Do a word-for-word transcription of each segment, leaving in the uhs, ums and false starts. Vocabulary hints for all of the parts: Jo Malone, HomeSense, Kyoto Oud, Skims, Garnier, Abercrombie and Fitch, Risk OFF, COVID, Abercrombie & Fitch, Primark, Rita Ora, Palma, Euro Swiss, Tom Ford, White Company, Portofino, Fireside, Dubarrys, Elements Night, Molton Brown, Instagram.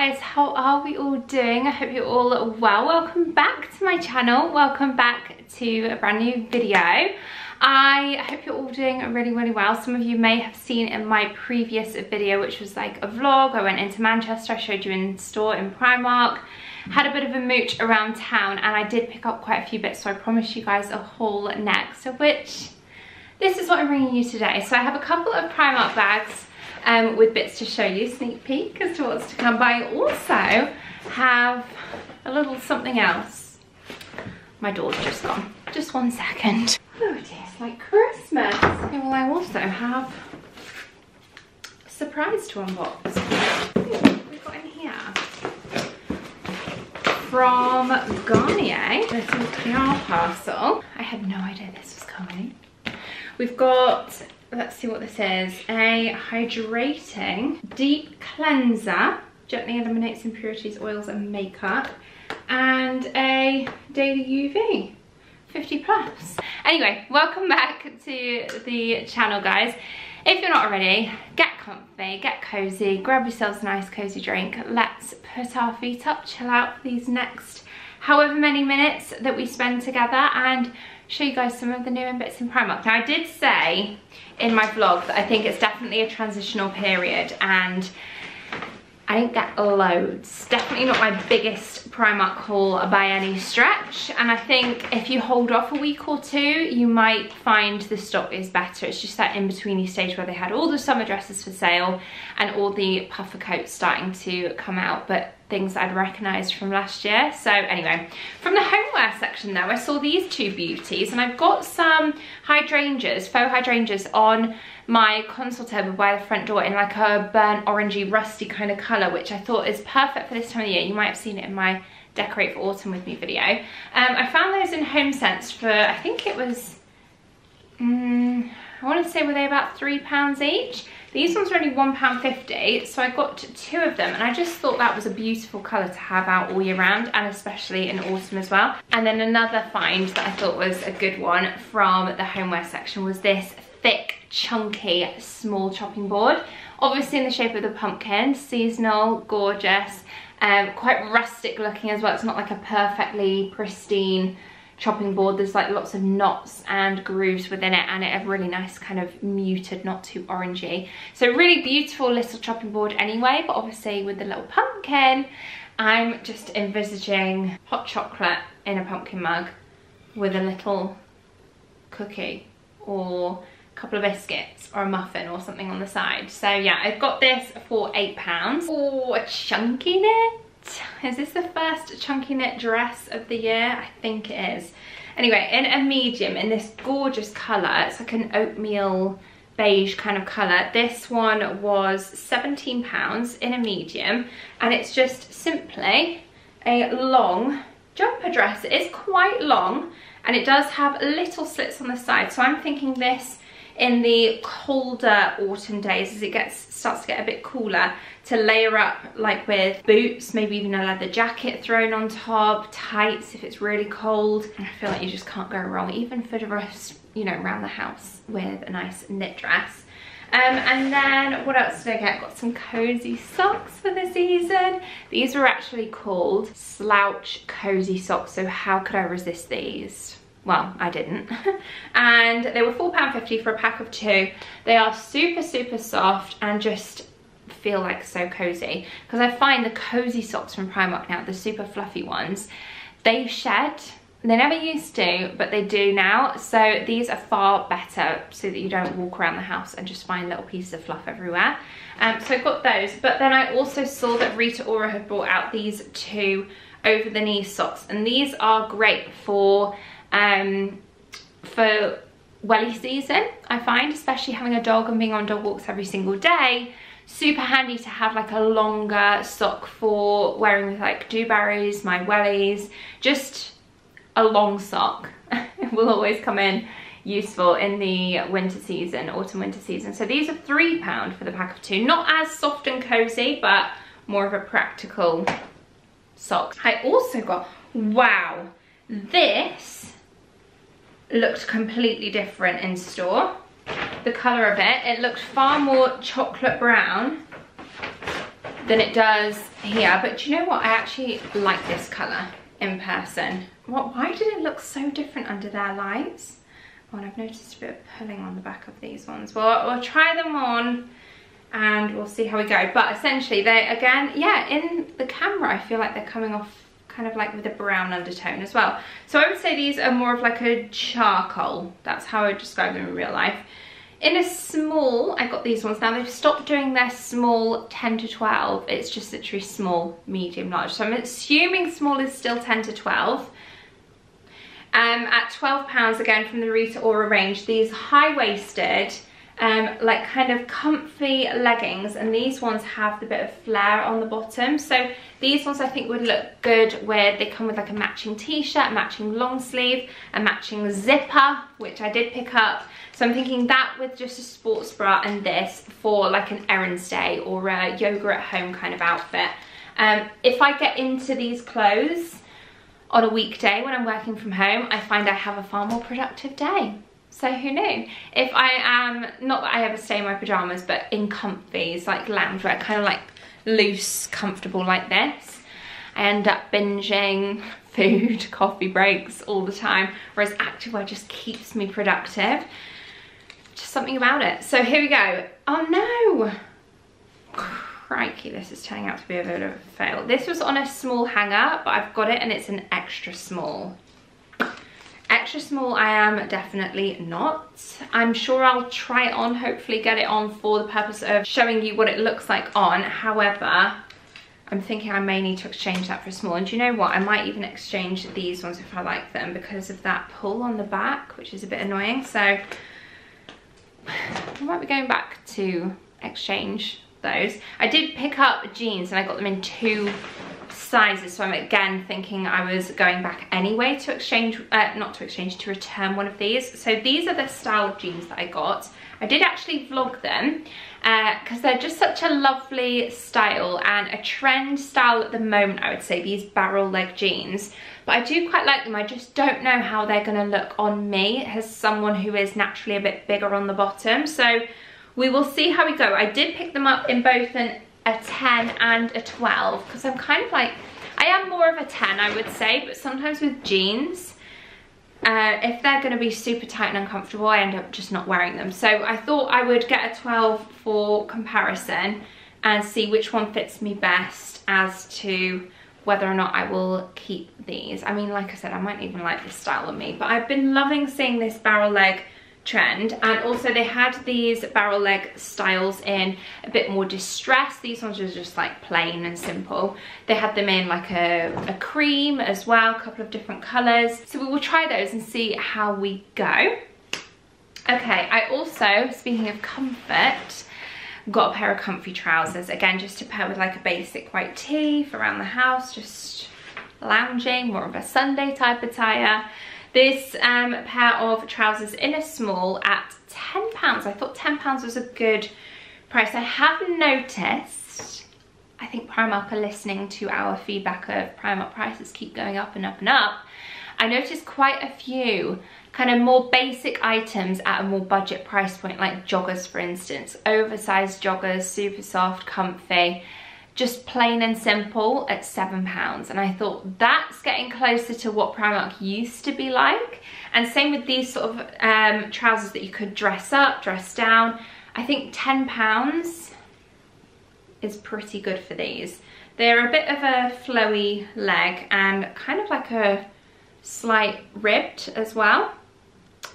guys, how are we all doing? I hope you're all well. Welcome back to my channel. Welcome back to a brand new video. I hope you're all doing really, really well. Some of you may have seen in my previous video, which was like a vlog. I went into Manchester, I showed you in store in Primark, had a bit of a mooch around town, and I did pick up quite a few bits, so I promised you guys a haul next, of which this is what I'm bringing you today. So I have a couple of Primark bags um, with bits to show you, sneak peek as to what's to come, but I also have a little something else. My door's just gone. Just one second. Oh, it tastes like Christmas. Okay, well, I also have a surprise to unbox. Ooh, we've got in here from Garnier. Little P R parcel. I had no idea this was coming. We've got, let's see what this is, a hydrating deep cleanser. Gently eliminates impurities, oils, and makeup, and a daily U V. fifty plus. Anyway, welcome back to the channel, guys. If you're not already, get comfy, get cozy, grab yourselves a nice cozy drink. Let's put our feet up, chill out for these next however many minutes that we spend together, and show you guys some of the new in bits in Primark. Now, I did say in my vlog that I think it's definitely a transitional period, and I didn't get loads. Definitely not my biggest Primark haul by any stretch. And I think if you hold off a week or two, you might find the stock is better. It's just that in-between stage where they had all the summer dresses for sale and all the puffer coats starting to come out, but things I'd recognised from last year. So anyway, from the homeware section though, I saw these two beauties, and I've got some hydrangeas, faux hydrangeas, on my console table by the front door in like a burnt orangey rusty kind of colour, which I thought is perfect for this time of year. You might have seen it in my Decorate for Autumn With Me video. Um, I found those in HomeSense for, I think it was, um, I want to say were they about three pounds each? These ones were only one pound fifty, so I got two of them, and I just thought that was a beautiful colour to have out all year round, and especially in autumn as well. And then another find that I thought was a good one from the homeware section was this thick, chunky, small chopping board. Obviously in the shape of the pumpkin, seasonal, gorgeous, um, quite rustic looking as well. It's not like a perfectly pristine chopping board, there's like lots of knots and grooves within it, and it a really nice kind of muted, not too orangey. So really beautiful little chopping board anyway, but obviously with the little pumpkin, I'm just envisaging hot chocolate in a pumpkin mug with a little cookie or a couple of biscuits or a muffin or something on the side. So yeah, I've got this for eight pounds. Oh, a chunky knit. Is this the first chunky knit dress of the year? I think it is. Anyway, in a medium, in this gorgeous colour, it's like an oatmeal beige kind of colour. This one was seventeen pounds in a medium, and it's just simply a long jumper dress. It is quite long, and it does have little slits on the side, so I'm thinking this in the colder autumn days, as it gets starts to get a bit cooler, to layer up like with boots, maybe even a leather jacket thrown on top, tights if it's really cold. And I feel like you just can't go wrong, even for the rest, you know, around the house with a nice knit dress. Um, and then what else did I get? I got some cozy socks for the season. These were actually called slouch cozy socks, so how could I resist these? Well, I didn't. And they were four pounds fifty for a pack of two. They are super, super soft and just feel like so cozy. Because I find the cozy socks from Primark now, the super fluffy ones, they shed. They never used to, but they do now. So these are far better so that you don't walk around the house and just find little pieces of fluff everywhere. Um, so I got those. But then I also saw that Rita Ora had brought out these two over the knee socks. And these are great for... um for welly season, I find, especially having a dog and being on dog walks every single day, super handy to have like a longer sock for wearing with like Dubarrys, my wellies, just a long sock. It will always come in useful in the winter season, autumn winter season. So these are three pound for the pack of two. Not as soft and cozy, but more of a practical sock. I also got, wow, this looked completely different in store. The colour of it, it looked far more chocolate brown than it does here. But do you know what? I actually like this colour in person. What? Why did it look so different under their lights? Oh, and I've noticed a bit of pulling on the back of these ones. Well, we'll try them on and we'll see how we go. But essentially, they, again, yeah, in the camera, I feel like they're coming off kind of like with a brown undertone as well. So I would say these are more of like a charcoal. That's how I would describe them in real life. In a small, I got these ones. Now they've stopped doing their small ten to twelve. It's just literally small, medium, large. So I'm assuming small is still ten to twelve. Um, at twelve pounds, again, from the Rita Ora range, these high-waisted, um, like kind of comfy leggings, and these ones have the bit of flare on the bottom. So these ones I think would look good with, they come with like a matching t-shirt, matching long sleeve, a matching zipper, which I did pick up. So I'm thinking that with just a sports bra and this for like an errands day or a yoga at home kind of outfit. Um, if I get into these clothes on a weekday when I'm working from home, I find I have a far more productive day. So who knew? If I am, not that I ever stay in my pajamas, but in comfies, like loungewear, kind of like loose, comfortable like this, I end up binging food, coffee breaks all the time, whereas activewear just keeps me productive. Just something about it. So here we go. Oh no! Crikey, this is turning out to be a bit of a fail. This was on a small hanger, but I've got it and it's an extra small. Extra small I am definitely not. I'm sure I'll try it on, hopefully get it on for the purpose of showing you what it looks like on. However, I'm thinking I may need to exchange that for a small. And do you know what? I might even exchange these ones if I like them because of that pull on the back, which is a bit annoying. So I might be going back to exchange those. I did pick up jeans and I got them in two sizes, so I'm again thinking I was going back anyway to exchange, uh, not to exchange, to return one of these. So these are the styled jeans that I got. I did actually vlog them because uh, they're just such a lovely style and a trend style at the moment, I would say, these barrel leg jeans. But I do quite like them. I just don't know how they're going to look on me as someone who is naturally a bit bigger on the bottom. So we will see how we go. I did pick them up in both an, a ten and a twelve because I'm kind of like, I am more of a ten, I would say, but sometimes with jeans, uh, if they're going to be super tight and uncomfortable, I end up just not wearing them. So I thought I would get a twelve for comparison and see which one fits me best as to whether or not I will keep these. I mean, like I said, I might even like this style on me, but I've been loving seeing this barrel leg trend. And also they had these barrel leg styles in a bit more distress. These ones are just like plain and simple. They had them in like a, a cream as well, a couple of different colors. So we will try those and see how we go. Okay, I also, speaking of comfort, got a pair of comfy trousers, again just to pair with like a basic white tee for around the house, just lounging, more of a Sunday type attire. This um, pair of trousers in a small at ten pounds. I thought ten pounds was a good price. I have noticed, I think Primark are listening to our feedback of Primark prices keep going up and up and up. I noticed quite a few kind of more basic items at a more budget price point, like joggers, for instance. Oversized joggers, super soft, comfy, just plain and simple at seven pounds. And I thought that's getting closer to what Primark used to be like. And same with these sort of um, trousers that you could dress up, dress down. I think ten pounds is pretty good for these. They're a bit of a flowy leg and kind of like a slight ribbed as well.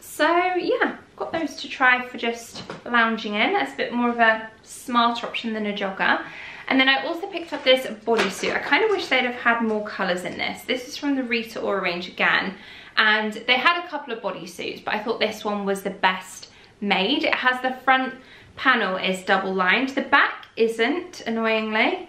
So yeah, got those to try for just lounging in. That's a bit more of a smarter option than a jogger. And then I also picked up this bodysuit. I kind of wish they'd have had more colours in this. This is from the Rita Ora range again. And they had a couple of bodysuits, but I thought this one was the best made. It has the front panel is double lined. The back isn't, annoyingly.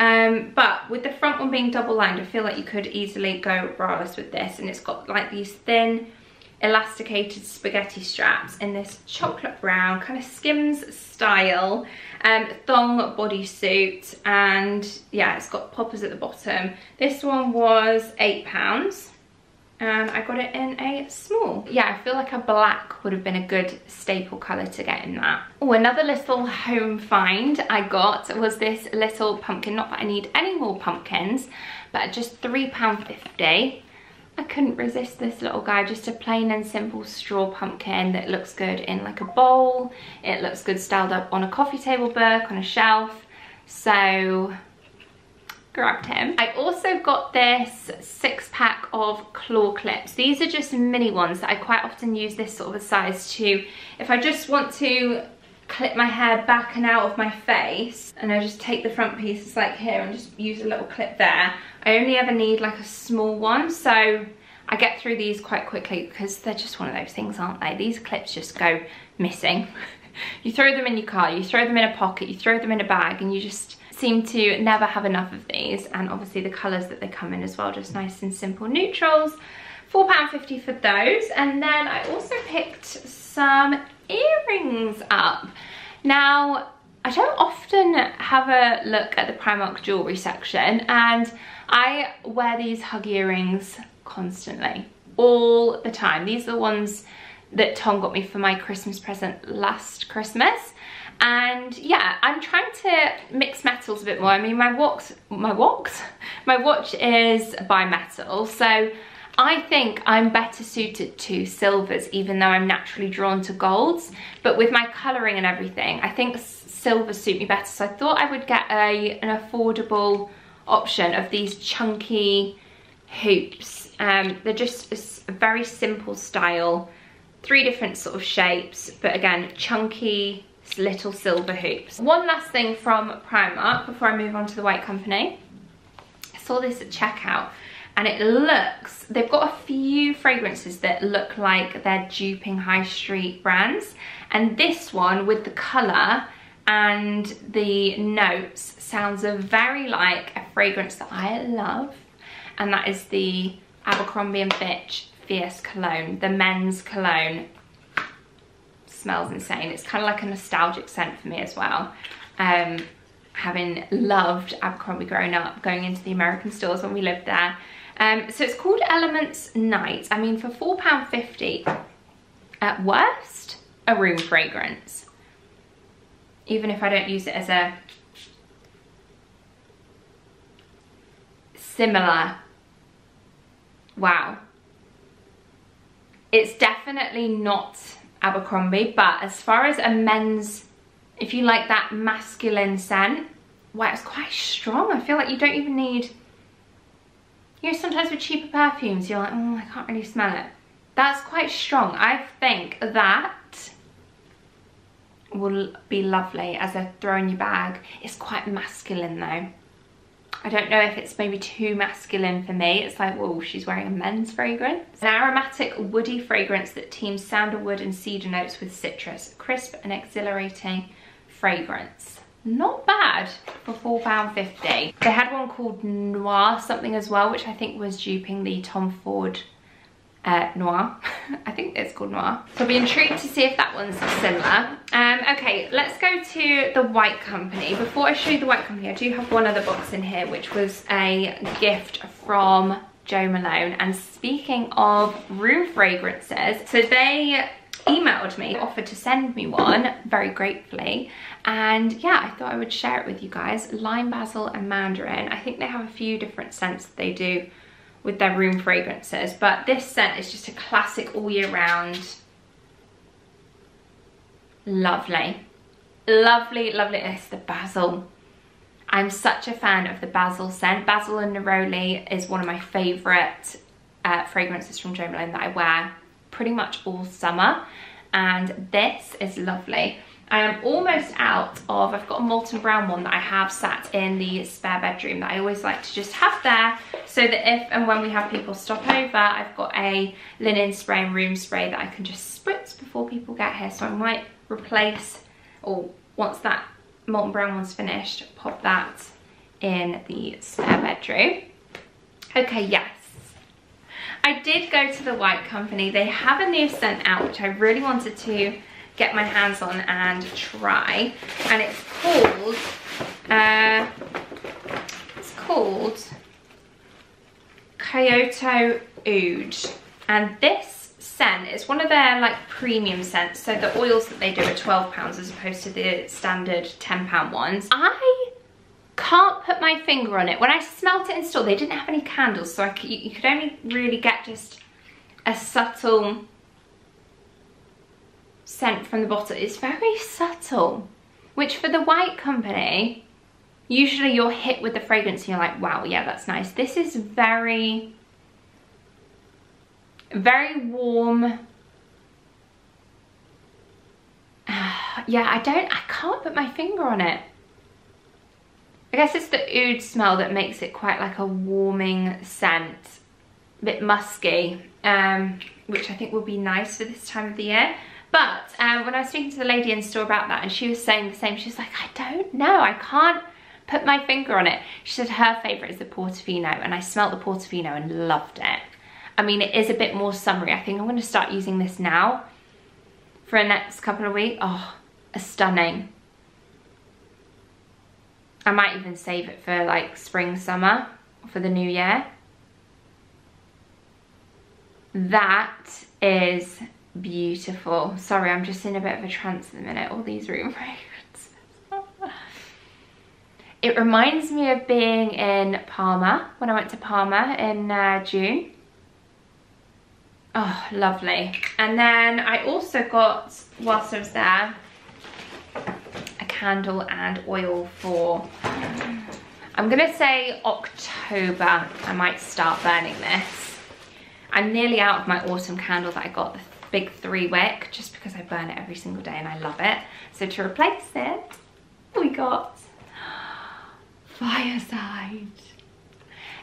Um, but with the front one being double lined, I feel like you could easily go braless with this. And it's got like these thin elasticated spaghetti straps in this chocolate brown kind of Skims style um thong bodysuit, and yeah, it's got poppers at the bottom. This one was eight pounds and I got it in a small. Yeah, I feel like a black would have been a good staple colour to get in that. Oh, another little home find I got was this little pumpkin. Not that I need any more pumpkins, but at just three pounds fifty. I couldn't resist this little guy. Just a plain and simple straw pumpkin that looks good in like a bowl. It looks good styled up on a coffee table book, on a shelf. So grabbed him. I also got this six pack of claw clips. These are just mini ones that I quite often use this sort of a size to, if I just want to clip my hair back and out of my face, and I just take the front pieces like here and just use a little clip there. I only ever need like a small one, so I get through these quite quickly because they're just one of those things, aren't they? These clips just go missing. You throw them in your car, you throw them in a pocket, you throw them in a bag, and you just seem to never have enough of these. And obviously the colours that they come in as well, just nice and simple neutrals. four pounds fifty for those. And then I also picked some earrings up. Now, I don't often have a look at the Primark jewellery section, and I wear these hug earrings constantly, all the time. These are the ones that Tom got me for my Christmas present last Christmas. And yeah, I'm trying to mix metals a bit more. I mean, my watch, my watch, my watch is bimetal, so I think I'm better suited to silvers, even though I'm naturally drawn to golds. But with my colouring and everything, I think silvers suit me better. So I thought I would get a an affordable option of these chunky hoops. Um, they're just a very simple style, three different sort of shapes, but again, chunky little silver hoops. One last thing from Primark before I move on to the White Company. I saw this at checkout, and it looks, they've got a few fragrances that look like they're duping high street brands, and this one with the colour and the notes sounds a very like a fragrance that I love, and that is the Abercrombie and Fitch Fierce Cologne, the men's cologne. Smells insane. It's kind of like a nostalgic scent for me as well. Um, having loved Abercrombie growing up, going into the American stores when we lived there. Um, so it's called Elements Night. I mean, for four pounds fifty, at worst, a room fragrance. Even if I don't use it as a similar, wow. It's definitely not Abercrombie, but as far as a men's, if you like that masculine scent, wow, it's quite strong. I feel like you don't even need, you know, sometimes with cheaper perfumes, you're like, oh, I can't really smell it. That's quite strong. I think that will be lovely as a throw in your bag. It's quite masculine though. I don't know if it's maybe too masculine for me. It's like, whoa, she's wearing a men's fragrance. An aromatic woody fragrance that teams sandalwood and cedar notes with citrus. Crisp and exhilarating fragrance. Not bad for four pounds fifty. They had one called Noir something as well, which I think was duping the Tom Ford uh, Noir. I think it's called Noir. So I'll be intrigued to see if that one's similar. Um, okay, let's go to the White Company. Before I show you the White Company, I do have one other box in here, which was a gift from Jo Malone. And speaking of room fragrances, so they emailed me, offered to send me one, very gratefully. And yeah, I thought I would share it with you guys. Lime, basil and mandarin. I think they have a few different scents that they do with their room fragrances, but this scent is just a classic all year round. Lovely, lovely, lovely. It's the basil. I'm such a fan of the basil scent. Basil and neroli is one of my favourite uh, fragrances from Jo Malone that I wear pretty much all summer, and this is lovely. I am almost out of, I've got a Molton Brown one that I have sat in the spare bedroom that I always like to just have there, so that if and when we have people stop over, I've got a linen spray and room spray that I can just spritz before people get here. So I might replace, or once that Molton Brown one's finished, pop that in the spare bedroom. Okay, yes. I did go to the White Company. They have a new scent out, which I really wanted to get my hands on and try, and it's called uh it's called Kyoto Oud. And this scent is one of their like premium scents. So the oils that they do are twelve pounds as opposed to the standard ten pound ones. I can't put my finger on it. When I smelt it in store, they didn't have any candles. So I could, you could only really get just a subtle scent from the bottle. It's very subtle. Which for the White Company, usually you're hit with the fragrance and you're like, wow, yeah, that's nice. This is very, very warm. Yeah, I don't, I can't put my finger on it. I guess it's the oud smell that makes it quite like a warming scent. A bit musky, um, which I think will be nice for this time of the year. But um, when I was speaking to the lady in store about that, and she was saying the same, she was like, I don't know, I can't put my finger on it. She said her favourite is the Portofino, and I smelt the Portofino and loved it. I mean, it is a bit more summery. I think I'm going to start using this now for the next couple of weeks. Oh, stunning. I might even save it for like spring, summer, for the new year. That is beautiful. Sorry, I'm just in a bit of a trance at the minute. All these room fragrances. It reminds me of being in Palma, when I went to Palma in uh, June. Oh, lovely. And then I also got, whilst I was there, a candle and oil for, I'm gonna say October. I might start burning this. I'm nearly out of my autumn candle that I got, the big three wick, just because I burn it every single day and I love it. So to replace it, we got Fireside.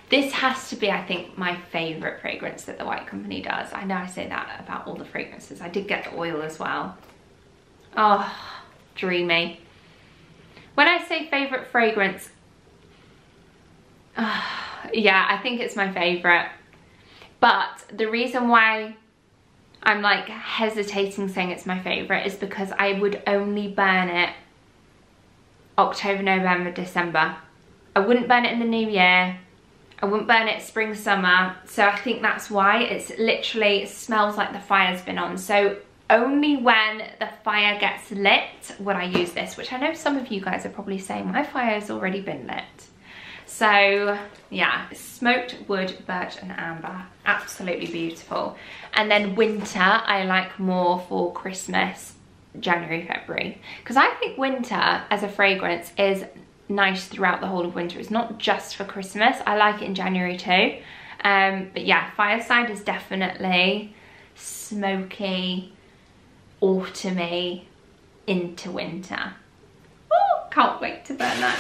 This has to be, I think, my favourite fragrance that the White Company does. I know I say that about all the fragrances. I did get the oil as well. Oh, dreamy. When I say favourite fragrance, oh, yeah, I think it's my favourite. But the reason why I'm like hesitating saying it's my favourite is because I would only burn it October, November, December. I wouldn't burn it in the new year. I wouldn't burn it spring, summer. So I think that's why. It's literally, it smells like the fire's been on. So only when the fire gets lit would I use this, which I know some of you guys are probably saying, my fire's already been lit. So yeah, smoked wood, birch and amber, absolutely beautiful. And then winter, I like more for Christmas, January, February, because I think winter as a fragrance is nice throughout the whole of winter. It's not just for Christmas. I like it in January too. Um, but yeah, Fireside is definitely smoky, autumny, into winter. Oh, can't wait to burn that.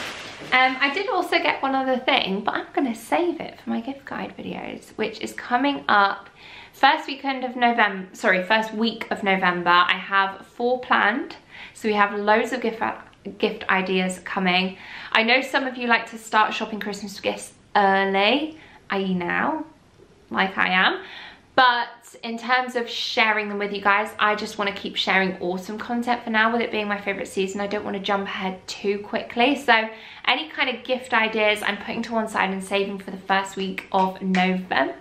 Um, I did also get one other thing, but I'm going to save it for my gift guide videos, which is coming up first weekend of November, sorry, first week of November. I have four planned, so we have loads of gift, gift ideas coming. I know some of you like to start shopping Christmas gifts early, that is now, like I am, but in terms of sharing them with you guys, I just want to keep sharing autumn content for now, with it being my favourite season. I don't want to jump ahead too quickly, so any kind of gift ideas I'm putting to one side and saving for the first week of November.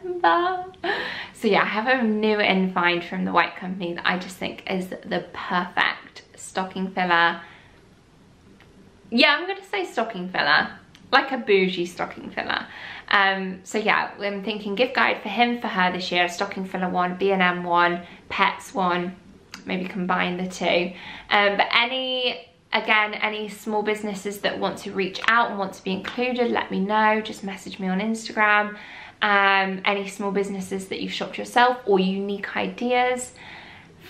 So yeah, I have a new in find from the White Company that I just think is the perfect stocking filler. Yeah, I'm going to say stocking filler, like a bougie stocking filler. Um, so yeah, I'm thinking gift guide for him, for her this year, a stocking filler one, B and M one, pets one, maybe combine the two. Um, but any, again, any small businesses that want to reach out and want to be included, let me know. Just message me on Instagram. Um, any small businesses that you've shopped yourself or unique ideas,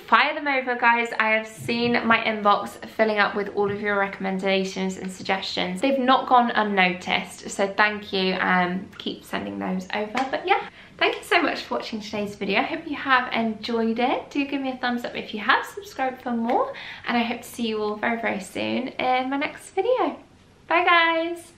fire them over, guys. I have seen my inbox filling up with all of your recommendations and suggestions. They've not gone unnoticed, so thank you. Um, keep sending those over. But yeah, thank you so much for watching today's video. I hope you have enjoyed it. Do give me a thumbs up if you have, subscribe for more, and I hope to see you all very, very soon in my next video. Bye, guys.